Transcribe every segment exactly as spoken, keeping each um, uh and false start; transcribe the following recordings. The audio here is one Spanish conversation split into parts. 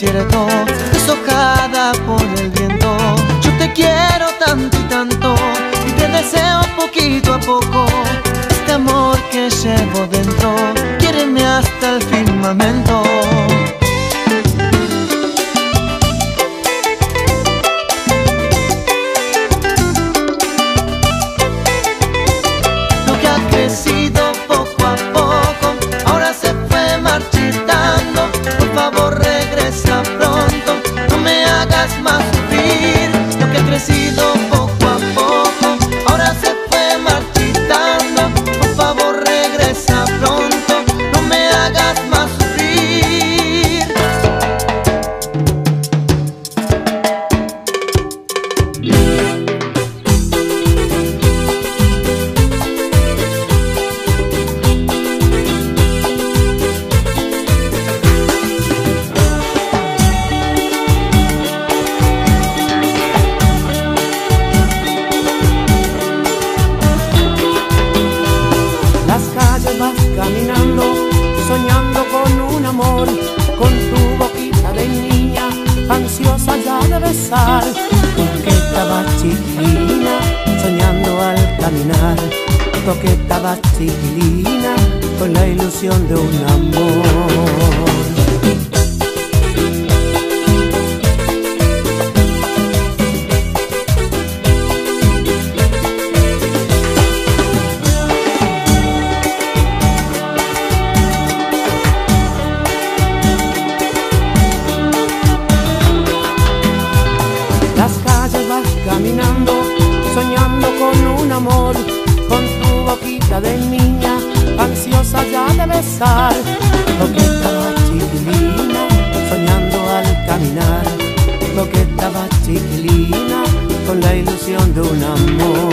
desierto, deshojada por el viento. Yo te quiero tanto y tanto, y te deseo poquito a poco. Este amor que llevo dentro, quiéreme hasta el firmamento. Lo que ha crecido poco a poco, ahora se fue marchitando. Por favor regresa pronto, no me hagas más sufrir. Lo que ha crecido poco a poco, ahora se fue marchitando. Por favor regresa pronto, no me hagas más sufrir. Soñando con un amor, con tu boquita de niña, ansiosa ya de besar, coqueta vas chiquilina, soñando al caminar, coqueta vas chiquilina, con la ilusión de un amor. Con tu boquita de niña, ansiosa ya de besar, coqueta vas chiquilina, soñando al caminar, coqueta vas chiquilina, con la ilusión de un amor.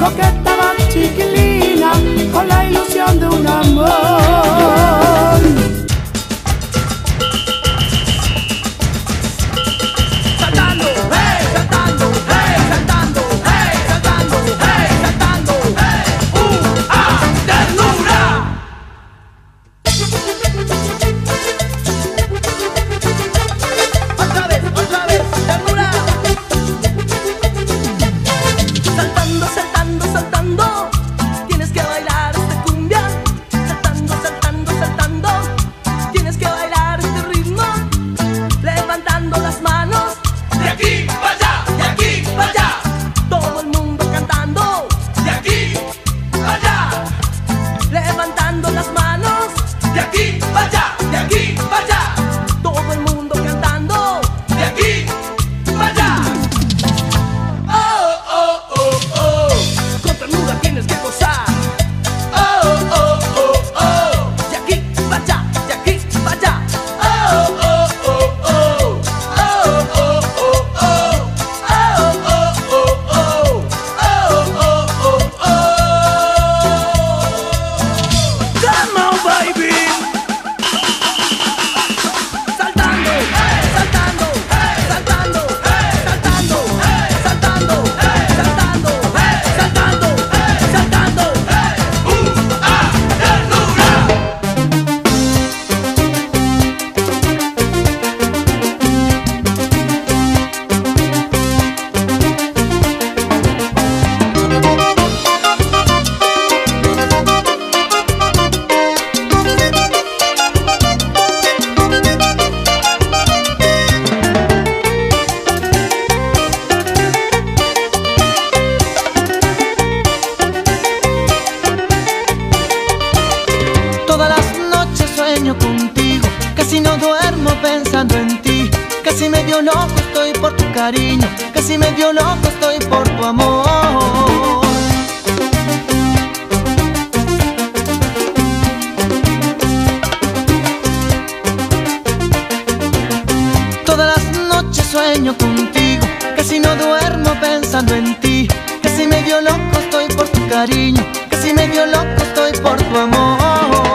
Coqueta va chiquilina, con la ilusión de un amor. Saltando, hey, saltando, hey, saltando, hey, saltando, hey, saltando, hey, una ternura. Otra vez, otra vez, ternura. Saltando, saltando. Saltando, tienes que bailar esta cumbia. Saltando, saltando, saltando, tienes que bailar este ritmo. Levantando las manos, de aquí para allá, de aquí para allá. Todo el mundo cantando, de aquí para allá. Levantando las manos, de aquí para allá, de aquí para allá. Todo el mundo cantando, de aquí para allá. Contigo, casi no duermo pensando en ti. Casi medio loco estoy por tu cariño, casi medio loco estoy por tu amor. sueño contigo, casi no duermo pensando en ti. Casi medio loco estoy por tu cariño, casi medio loco estoy por tu amor.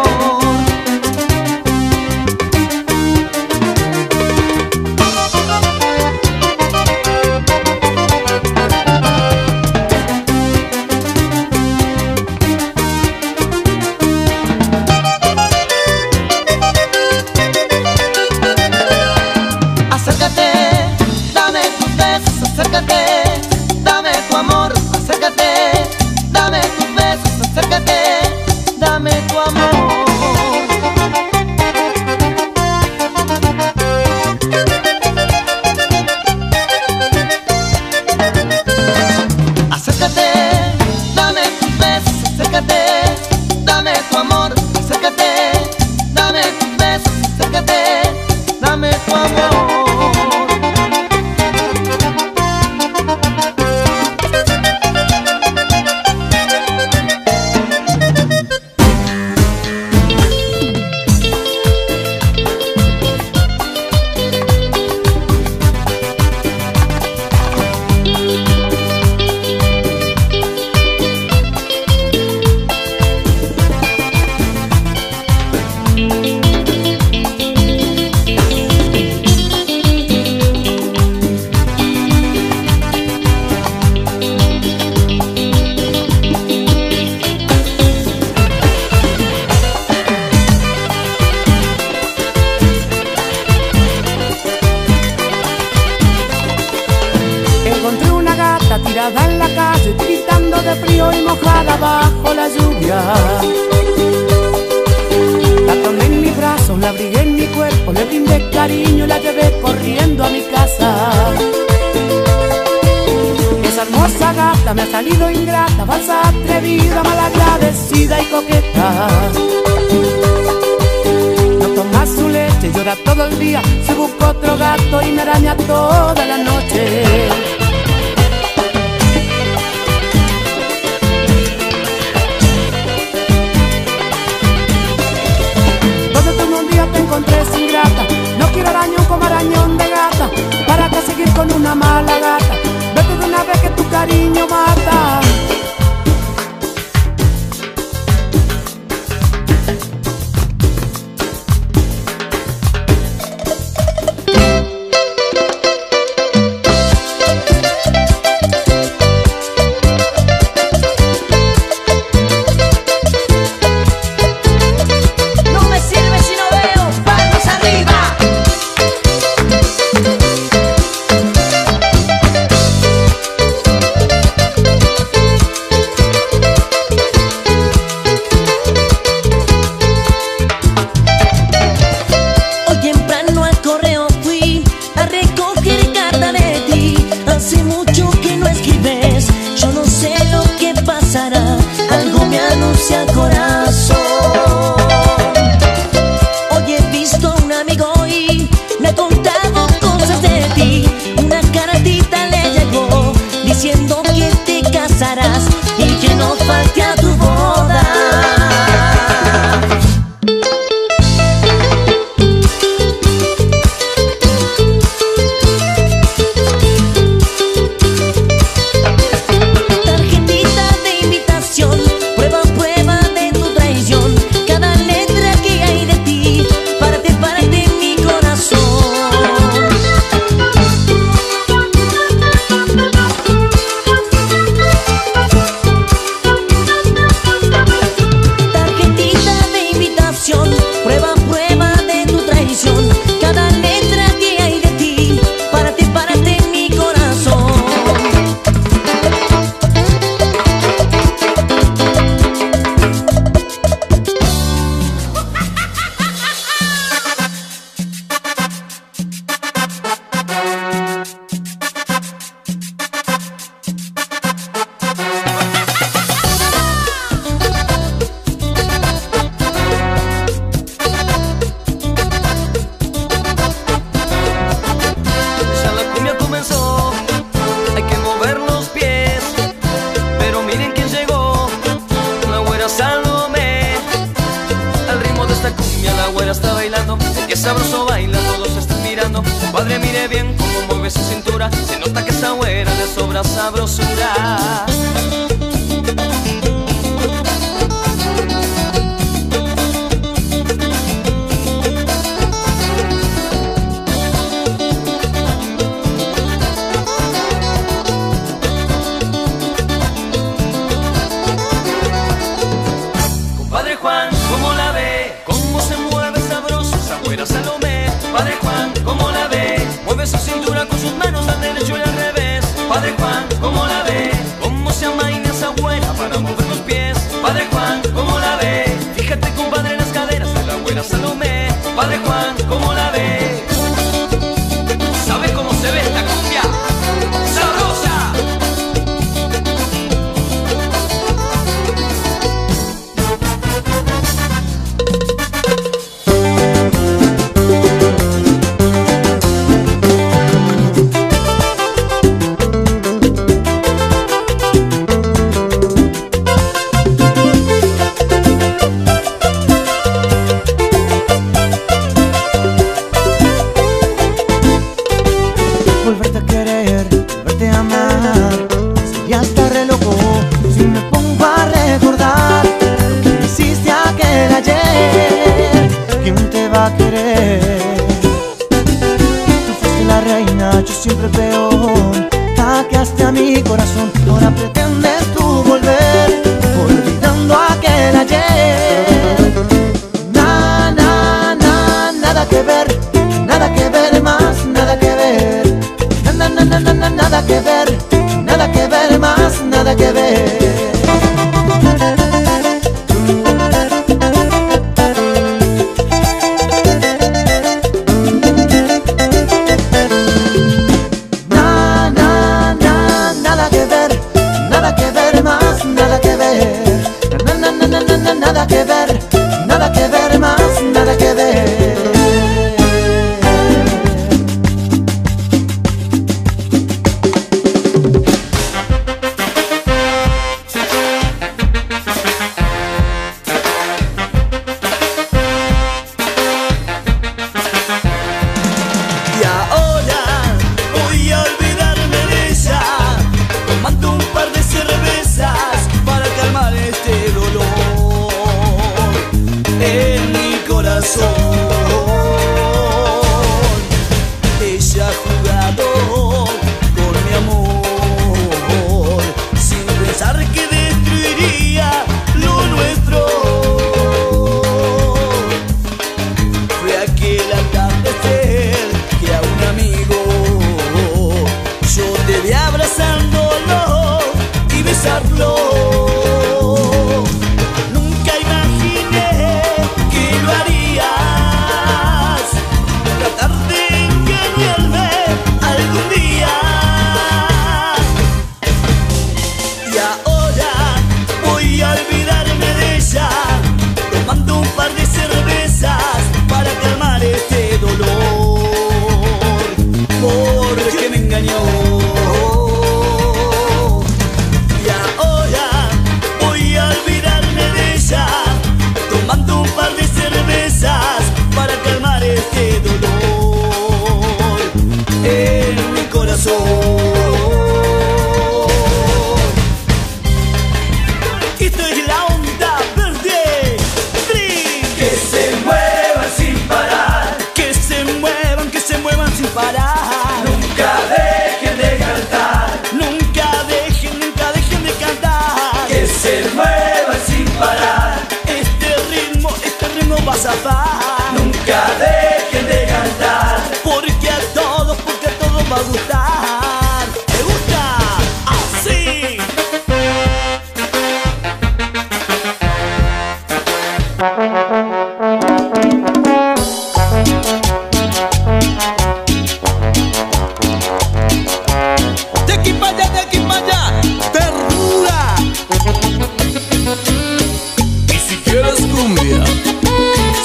Qué sabroso baila, todos están mirando. bailando. Compadre, mire bien cómo mueve su cintura, se nota que esa güera le sobra sabrosura.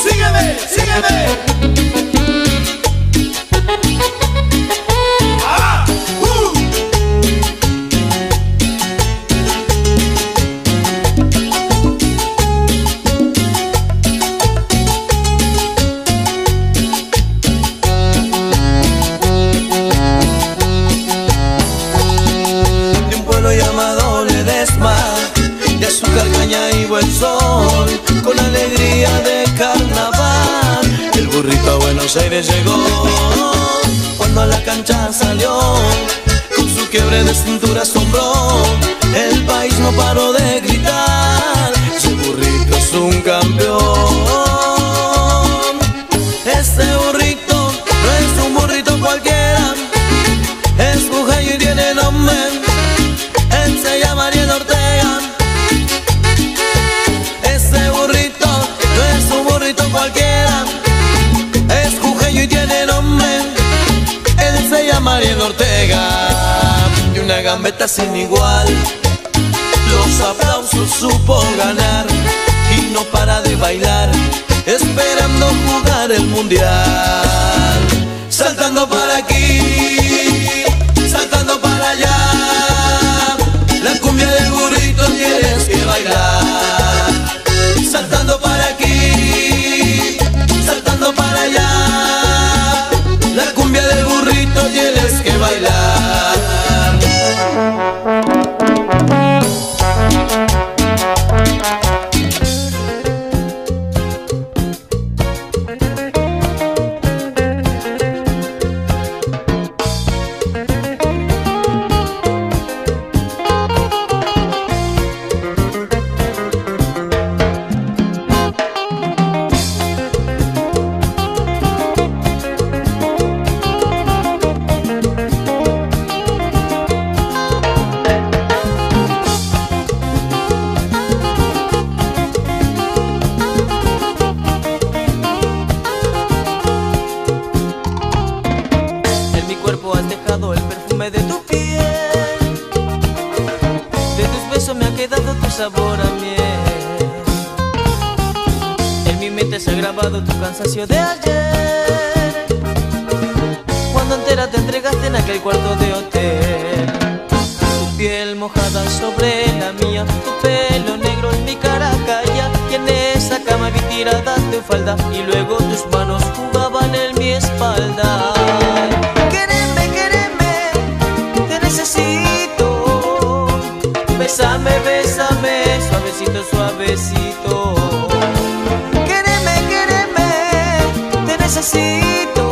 Sígueme, sígueme. Buenos Aires llegó, cuando a la cancha salió, con su quiebre de cintura asombró, el país no paró de gritar, su burrito es un campeón. Este burrito no es un burrito cualquiera, es un gallo y tiene nombre, él se llama Ariel Ortega. Este burrito no es un burrito cualquiera, es cujeño y tiene nombre, él se llama Ariel Ortega. Y una gambeta sin igual, los aplausos supo ganar, y no para de bailar, esperando jugar el mundial. Saltando para aquí, saltando para allá, la cumbia del burrito tienes que bailar. Saltando para aquí, saltando para allá, la cumbia del burrito tienes que bailar. Has dejado el perfume de tu piel, de tus besos me ha quedado tu sabor a miel. En mi mente se ha grabado tu cansancio de ayer, cuando entera te entregaste en aquel cuarto de hotel. Tu piel mojada sobre la mía, tu pelo negro en mi cara caía, y en esa cama vi tirada tu falda, y luego tus manos jugaban en mi espalda. Bésame, bésame, suavecito, suavecito. Quéreme, quéreme, te necesito.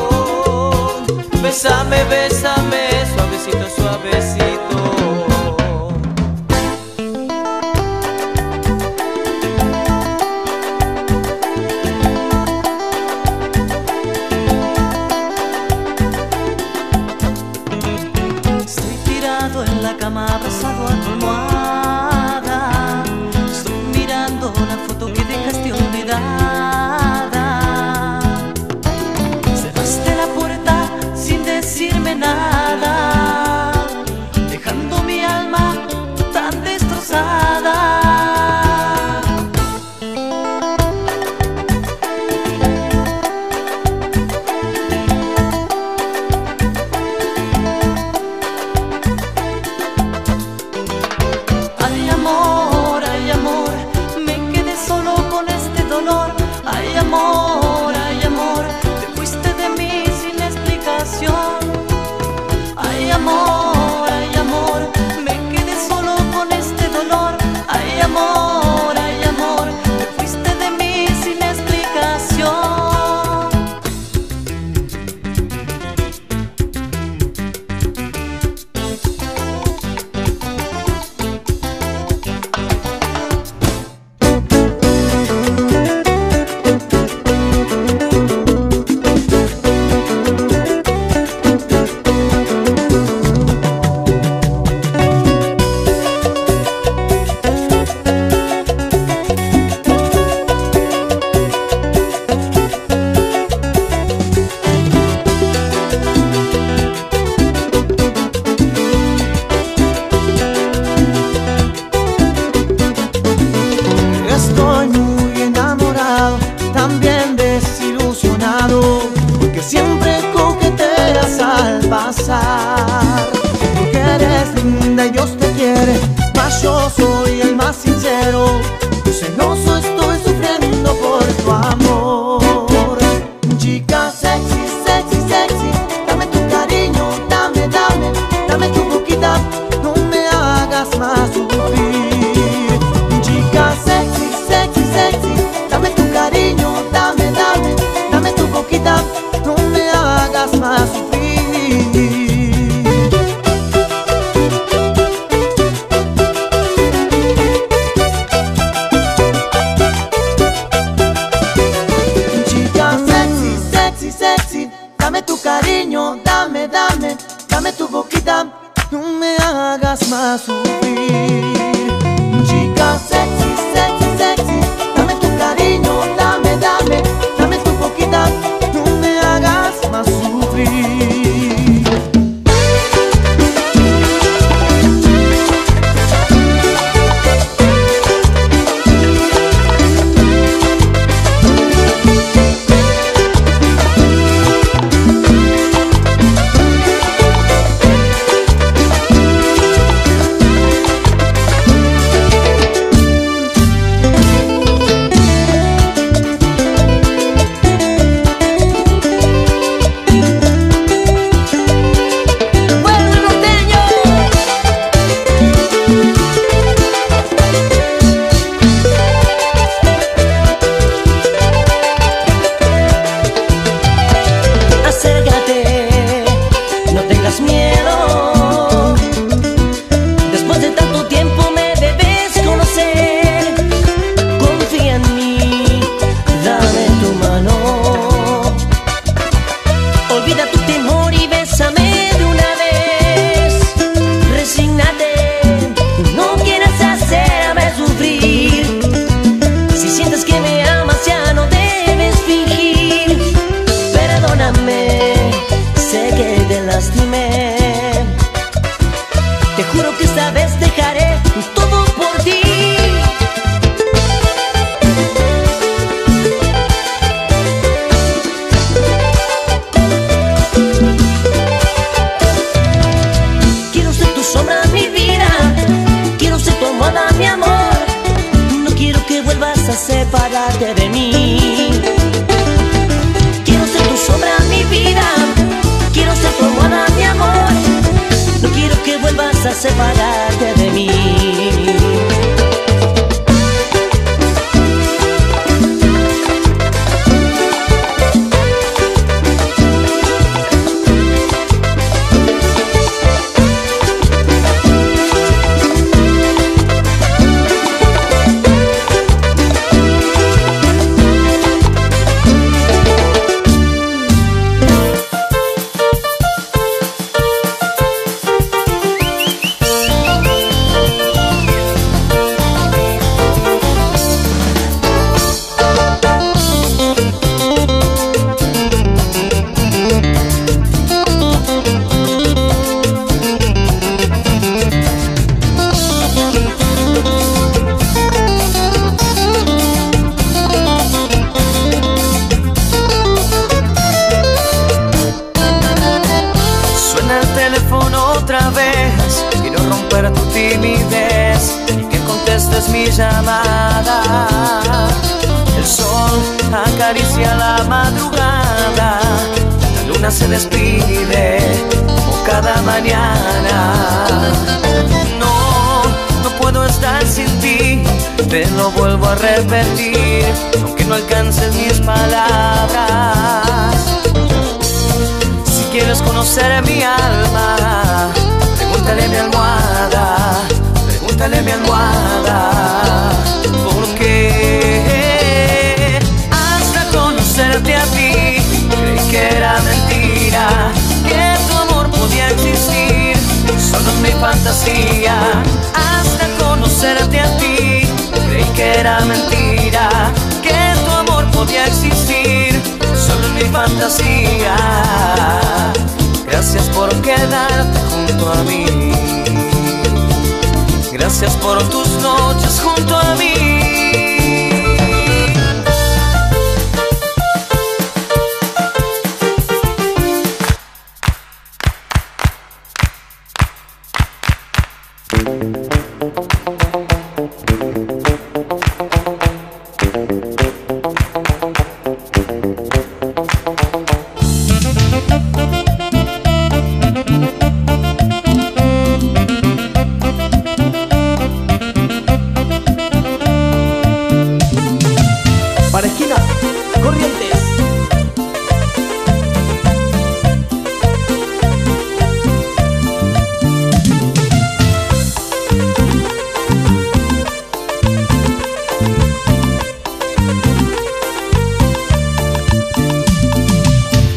Bésame, bésame, suavecito, suavecito. Porque eres linda y Dios te quiere, mas yo soy el más sincero. Yo celoso estoy sufriendo por tu amor. Chica sexy, sexy, sexy, dame tu cariño, dame, dame, dame tu boquita, no me hagas más sufrir. Chica sexy, sexy, sexy, dame tu cariño, dame, dame, dame tu boquita, no sexy, sexy. Dame tu cariño, dame, dame, dame tu boquita. No me hagas más sufrir. Chica sexy, sexy, sexy. Dame tu cariño, dame, dame, dame tu boquita. No me hagas más sufrir. Sepárate de mí. Quiero ser tu sombra, mi vida. Quiero ser tu almohada, mi amor. No quiero que vuelvas a separarte de mí. Hasta conocerte a ti, creí que era mentira, que tu amor podía existir, solo en mi fantasía. Gracias por quedarte junto a mí. Gracias por tus noches junto a mí.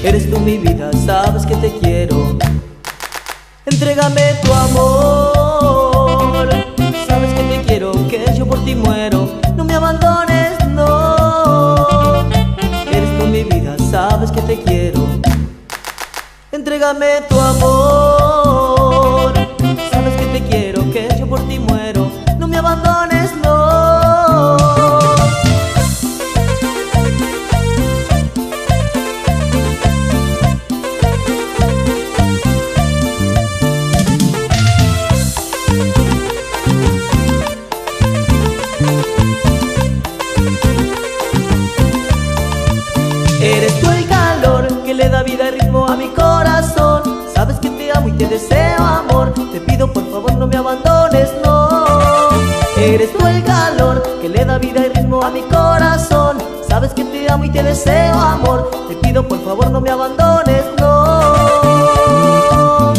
Eres tú mi vida, sabes que te quiero. Entrégame tu amor, sabes que te quiero, que yo por ti muero. No me abandones, no. Eres tú mi vida, sabes que te quiero. Entrégame tu amor, sabes que te quiero, que yo por ti muero. No me abandones, no. Eres tú el calor que le da vida y ritmo a mi corazón. Sabes que te amo y te deseo amor. Te pido por favor no me abandones, no. Eres tú el calor que le da vida y ritmo a mi corazón. Sabes que te amo y te deseo amor. Te pido por favor no me abandones, no.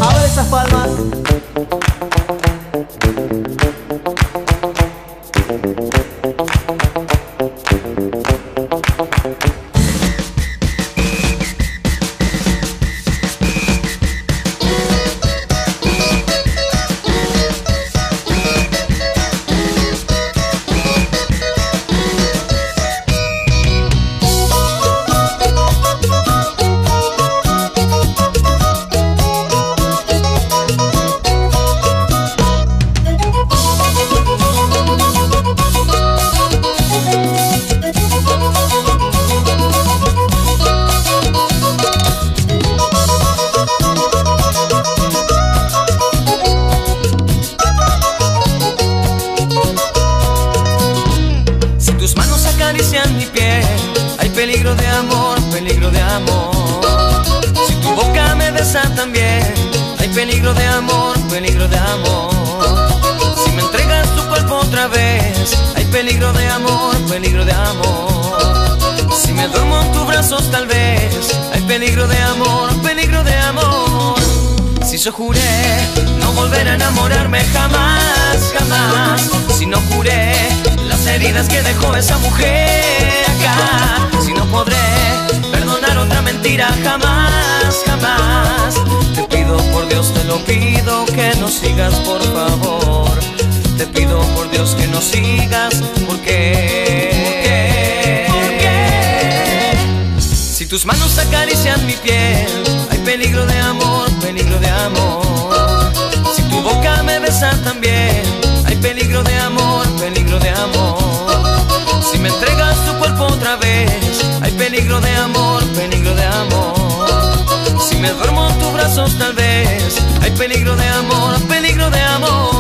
Abre esas palmas. Yo juré no volver a enamorarme jamás, jamás. Si no curé las heridas que dejó esa mujer acá, si no podré perdonar otra mentira jamás, jamás. Te pido por Dios, te lo pido, que no sigas por favor. Te pido por Dios que no sigas, porque si tus manos acarician mi piel, hay peligro de amor, peligro de amor. Si tu boca me besa también, hay peligro de amor, peligro de amor. Si me entregas tu cuerpo otra vez, hay peligro de amor, peligro de amor. Si me duermo en tus brazos tal vez, hay peligro de amor, peligro de amor.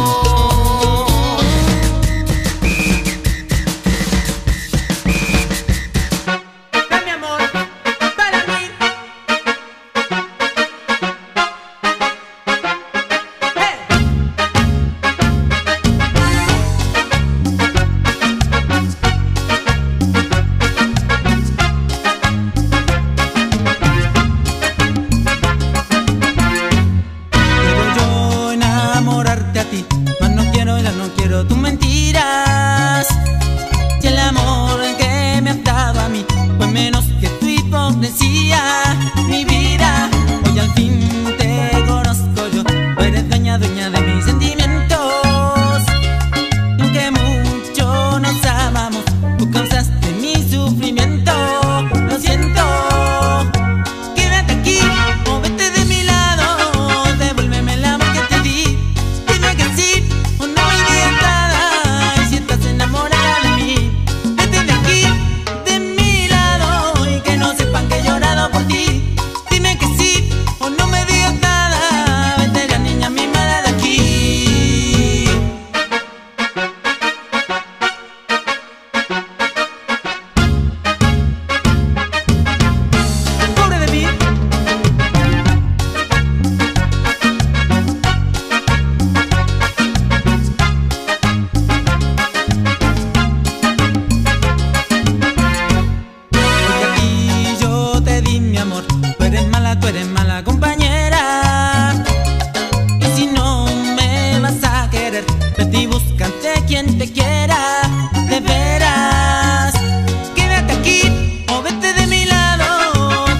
Quédate aquí o vete de mi lado,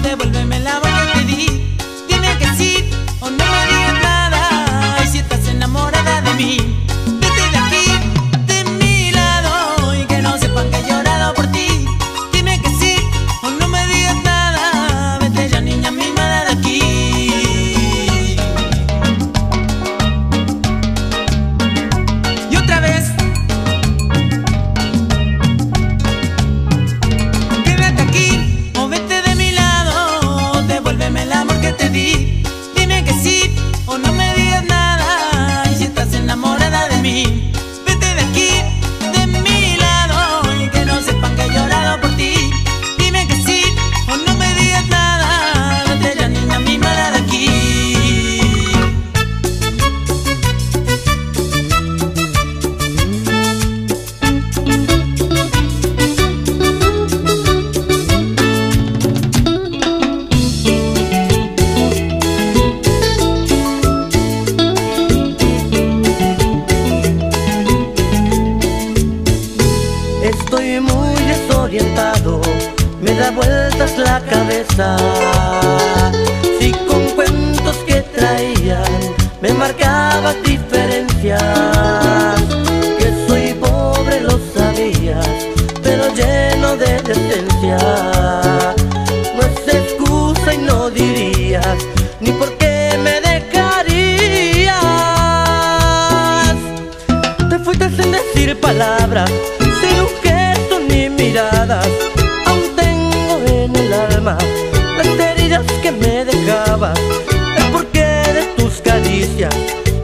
devuélveme la boca. dame el amor que te di. Dime que sí o no me digas nada. Y si estás enamorada de mí, vete de aquí, de mi lado, y que no sepan que he llorado por ti. Dime que sí o no me digas nada. Vete ya, niña mi mala, de aquí. Estoy muy desorientado, me da vueltas la cabeza. Si con cuentos que traían me marcabas diferencias, que soy pobre lo sabías, pero lleno de decencia. No es excusa y no dirías ni por qué me dejarías. Te fuiste sin decir palabras, sin un gesto ni miradas. Aún tengo en el alma las heridas que me dejabas. El porqué de tus caricias,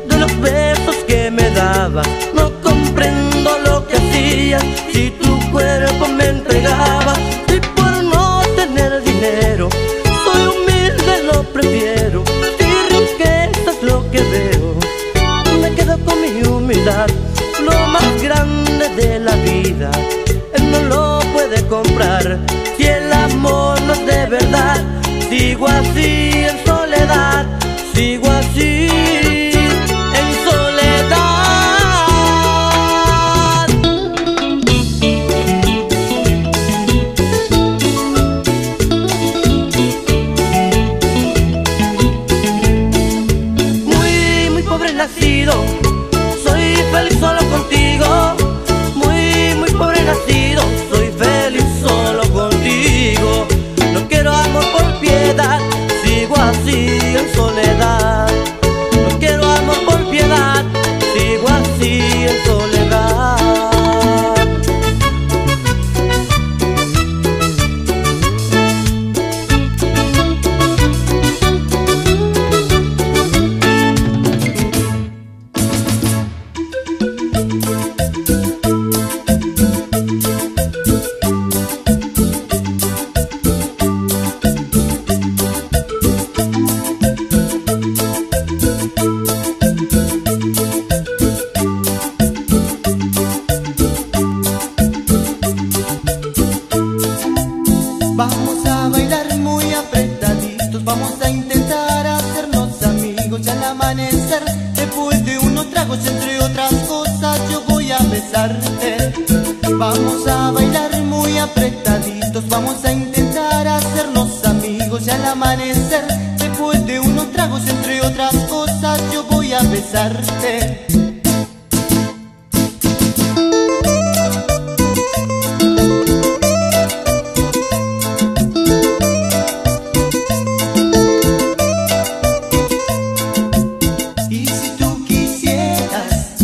de los besos que me dabas. No comprendo lo que hacías, si tu cuerpo me entregabas. Y por no tener dinero, soy humilde, lo prefiero. Si riqueza es lo que veo, me quedo con mi humildad. Lo más grande de la vida, él no lo puede comprar. Si el amor no es de verdad, sigo así en soledad, sigo así en soledad. Muy, muy pobre nacido, soy feliz solo contigo. Muy, muy pobre nacido, soy feliz solo contigo. No quiero amor por piedad, sigo así en soledad. No quiero amor por piedad, sigo así en soledad. Vamos a bailar muy apretaditos, vamos a intentar hacernos amigos. Y al amanecer, después de unos tragos, entre otras cosas, yo voy a besarte. Y si tú quisieras,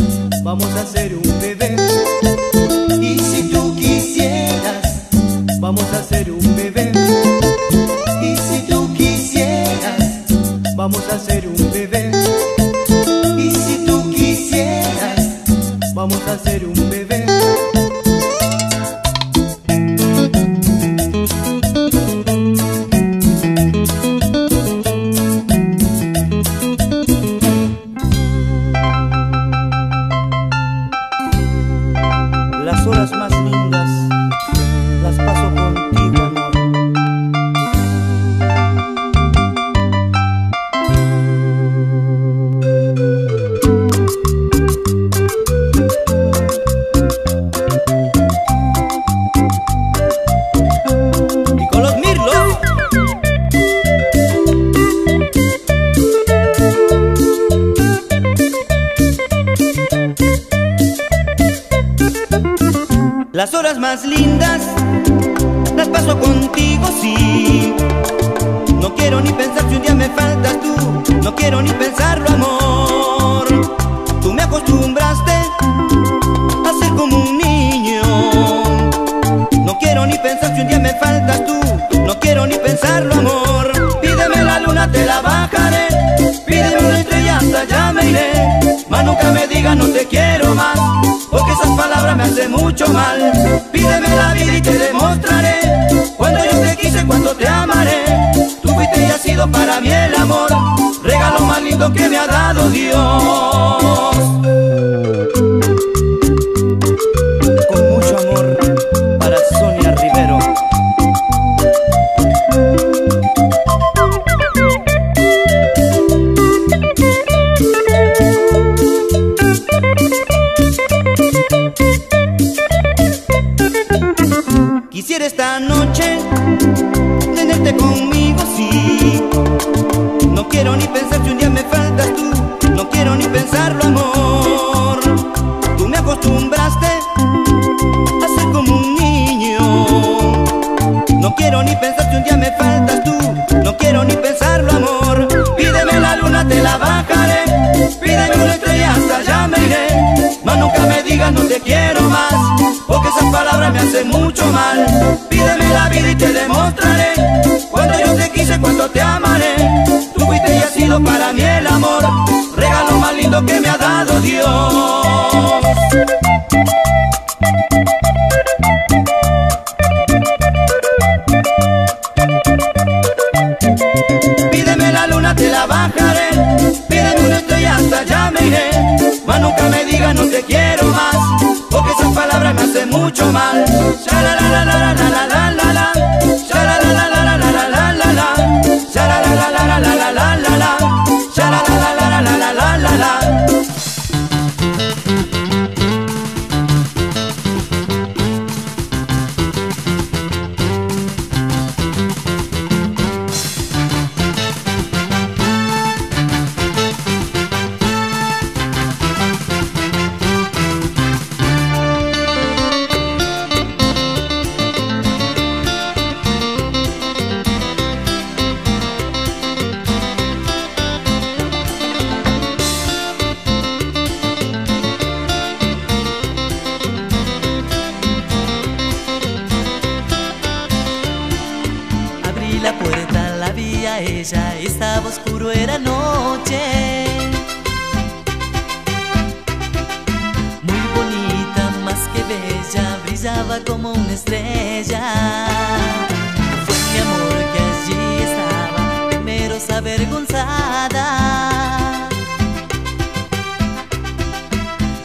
vamos a hacer un bebé. Vamos a hacer un bebé. Y si tú quisieras, vamos a hacer un bebé. Y si tú quisieras, vamos a hacer un bebé. Las horas más lindas las paso contigo, amor. Las horas más lindas las paso contigo, sí. No quiero ni pensar si un día me faltas tú. No quiero ni pensarlo, amor. Tú me acostumbraste a ser como un niño. No quiero ni pensar si un día me faltas tú. No quiero ni pensarlo, amor. Pídeme la luz. te la bajaré. Pídeme una estrella, hasta allá me iré. Mas nunca me digas no te quiero más, porque esas palabras me hacen mucho mal. Pídeme la vida y te demostraré cuando yo te quise, cuando te amaré. Tú fuiste y has sido para mí el amor, regalo más lindo que me ha dado Dios. Quisiera esta noche tenerte conmigo, sí. No quiero ni pensar si un día me faltas tú, no quiero ni pensarlo, amor. Tú me acostumbraste a ser como un niño. No quiero ni pensar si un día me faltas tú, no quiero ni pensarlo, amor. Pídeme la luna, te la bajaré. Pídeme una estrella, hasta allá me iré. Mas nunca me digas no te quiero más, porque esas palabras me hacen mucho mal. Pídeme la vida y te demostraré cuando yo te quise, cuando te amaré. Tú fuiste y has sido para mí el amor, regalo más lindo que me ha dado Dios. Pídeme la luna, te la bajaré. Pídeme una estrella, hasta allá me iré. Mas nunca me digas no te quiero más, porque esas palabras me hacen mucho mal. Ella estaba oscuro, era noche. Muy bonita, más que bella, brillaba como una estrella. Fue mi amor que allí estaba, temerosa, avergonzada.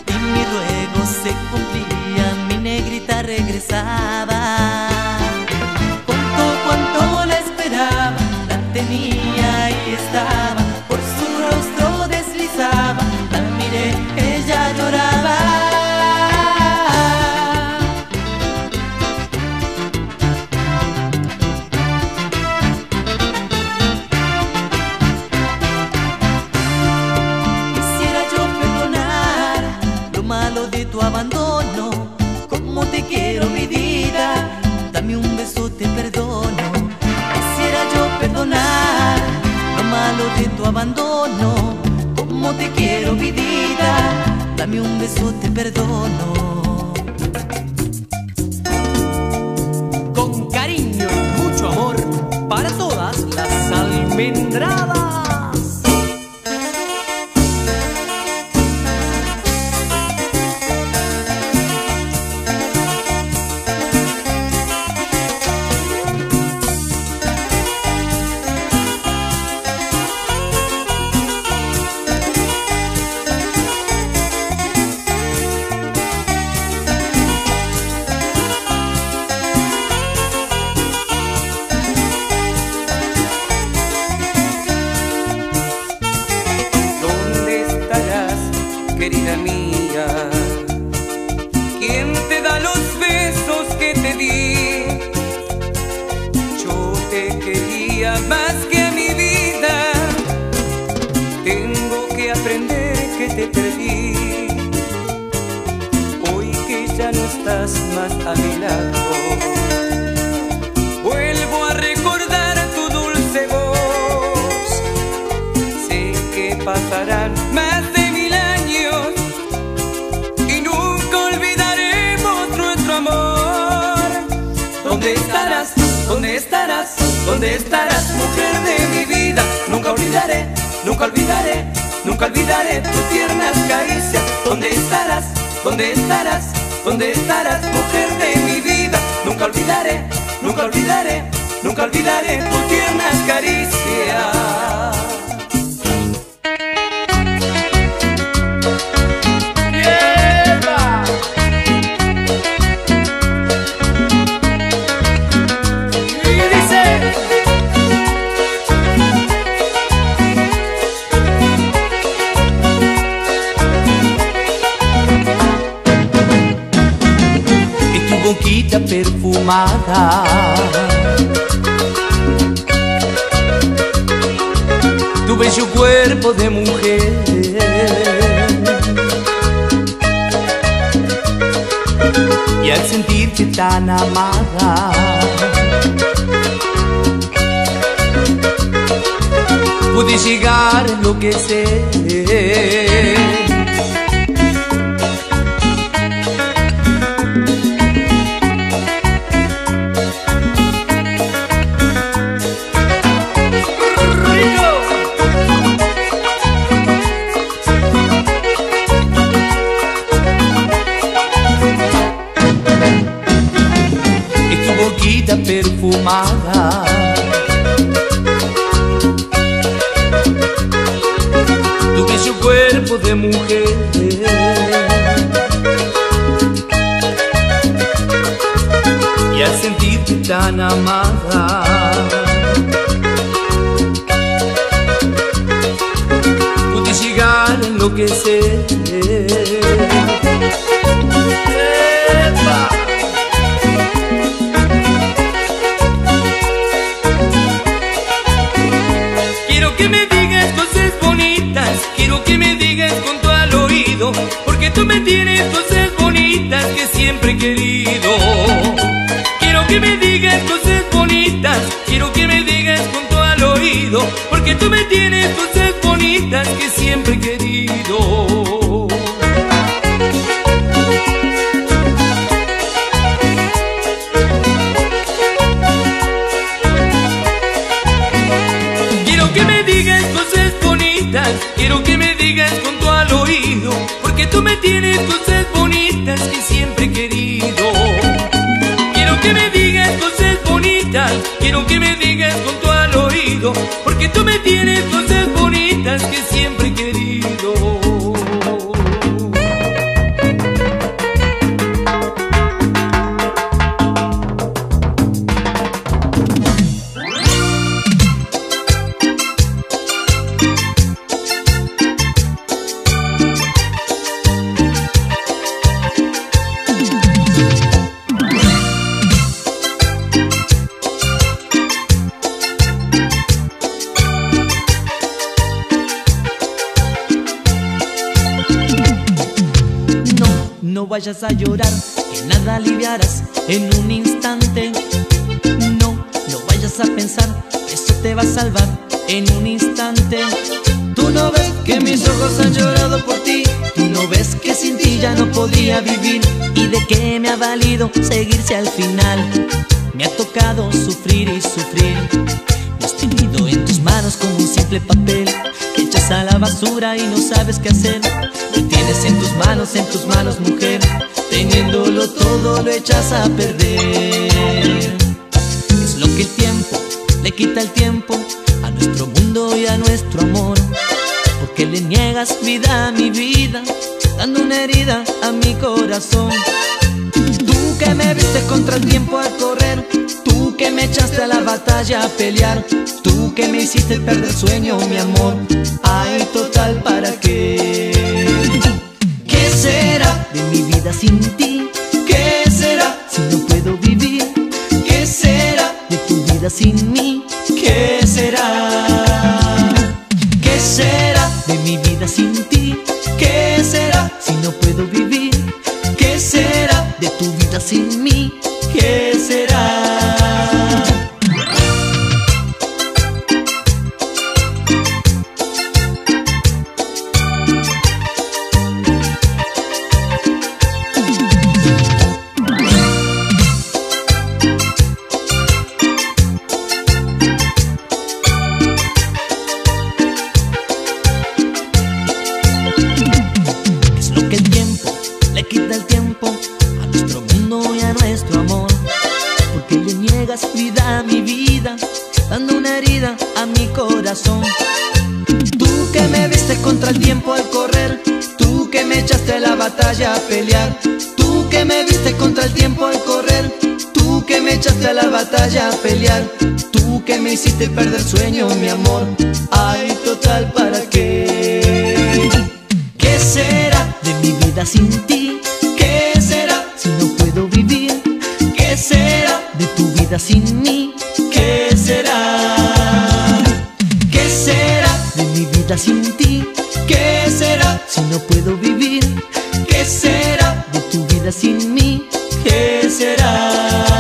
Y mi ruego se cumplía, mi negrita regresaba. Tenía y estaba, por su rostro deslizaba, la miré, ella lloraba. Quisiera yo perdonar lo malo de tu abandono, como te quiero mi vida, dame un beso te perdono. Lo malo de tu abandono, como te quiero mi vida, dame un beso te perdono. Con cariño y mucho amor para todas las almendradas. Querida mía, ¿quién te da los besos que te di? Yo te quería más que a mi vida. Tengo que aprender que te perdí. Hoy que ya no estás más a mi lado, vuelvo a recordar tu dulce voz. Sé que pasarán más de ¿Dónde estarás? ¿Dónde estarás? ¿Dónde estarás, mujer de mi vida? Nunca nunca olvidaré tus tiernas caricias. ¿Dónde estarás? ¿Dónde estarás? ¿Dónde estarás, mujer de mi vida? Nunca olvidaré, nunca olvidaré, nunca olvidaré tus tiernas caricias. Boquita perfumada, tu bello cuerpo de mujer, y al sentirte tan amada, pude llegar a enloquecer. Perfumada, tu bello cuerpo de mujer, y al sentirte tan amada, pude llegar a enloquecer. ¡Epa! Porque tú me tienes cosas bonitas que siempre he querido. Quiero que me digas cosas bonitas, quiero que me digas junto al oído, porque tú me tienes cosas bonitas que siempre he querido. Quiero que me digas cosas bonitas, quiero que me digas junto al oído, porque tú me tienes cosas bonitas que siempre he querido. Quiero que me digas cosas bonitas, quiero que me digas junto al oído, porque tú me tienes cosas bonitas que siempre he querido. No vayas a llorar, que nada aliviarás en un instante. No, no vayas a pensar, eso te va a salvar en un instante. Tú no ves que mis ojos han llorado por ti, tú no ves que sin ti ya no podía vivir. ¿Y de qué me ha valido seguirse al final? Me ha tocado sufrir y sufrir. Me has tenido en tus manos como un simple papel que echas a la basura y no sabes qué hacer. Me tienes en tus manos, en tus manos, mujer, teniéndolo todo lo echas a perder. Es lo que el tiempo le quita el tiempo a nuestro mundo y a nuestro amor. Porque le niegas vida a mi vida, dando una herida a mi corazón. Tú que me viste contra el tiempo a correr, tú que me echaste a la batalla a pelear, tú que me hiciste perder el sueño, mi amor. Ay, total, ¿para qué? ¿Qué será de mi vida sin ti? ¿Qué será si no puedo vivir? ¿Qué será de tu vida sin mí? ¿Qué será? ¿Qué será de mi vida sin ti? ¿Qué será si no puedo vivir? ¿Qué será de tu vida sin mí? ¿Qué será? corazón. Tú que me viste contra el tiempo al correr, tú que me echaste a la batalla a pelear, tú que me viste contra el tiempo al correr, tú que me echaste a la batalla a pelear, tú que me hiciste perder sueño, mi amor. Ay, total, ¿para qué? ¿Qué será de mi vida sin ti? ¿Qué será si no puedo vivir? ¿Qué será de tu vida sin mí? ¿Qué será? ¿Qué será de mi vida sin ti? ¿Qué será si no puedo vivir? ¿Qué será de tu vida sin mí? ¿Qué será?